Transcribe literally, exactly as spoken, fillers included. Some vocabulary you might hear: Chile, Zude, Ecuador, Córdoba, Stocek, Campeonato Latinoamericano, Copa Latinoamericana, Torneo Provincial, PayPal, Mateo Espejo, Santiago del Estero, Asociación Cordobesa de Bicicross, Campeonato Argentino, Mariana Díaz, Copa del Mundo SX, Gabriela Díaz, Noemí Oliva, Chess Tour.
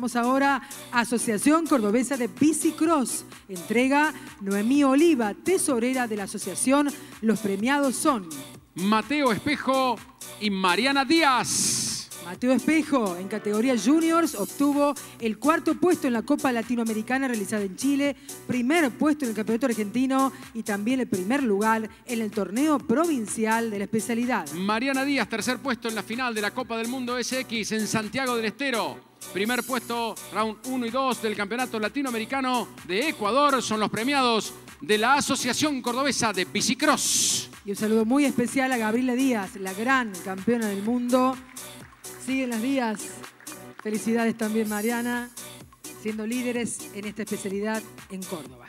Pasamos ahora a Asociación Cordobesa de Bicicross. Entrega Noemí Oliva, tesorera de la asociación. Los premiados son Mateo Espejo y Mariana Díaz. Mateo Espejo, en categoría Juniors, obtuvo el cuarto puesto en la Copa Latinoamericana realizada en Chile, primer puesto en el Campeonato Argentino y también el primer lugar en el Torneo Provincial de la especialidad. Mariana Díaz, tercer puesto en la final de la Copa del Mundo S X en Santiago del Estero. Primer puesto, round uno y dos del Campeonato Latinoamericano de Ecuador. Son los premiados de la Asociación Cordobesa de Bicicross. Y un saludo muy especial a Gabriela Díaz, la gran campeona del mundo. Siguen las Díaz. Felicidades también, Mariana, siendo líderes en esta especialidad en Córdoba.